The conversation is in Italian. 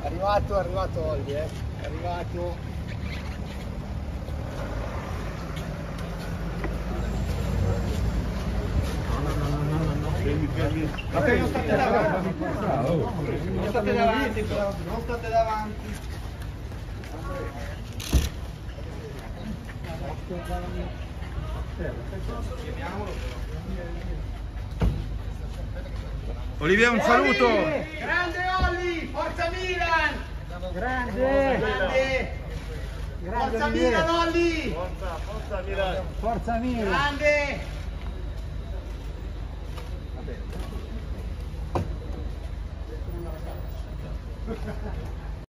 È arrivato Olli, è arrivato. Vabbè, non state davanti, non state davanti. Olivier, un saluto! Grande Olli! Forza Milan! Grande! Forza Milan, Olli! Forza Milan! Forza Milan! Grande! Ha, ha, ha.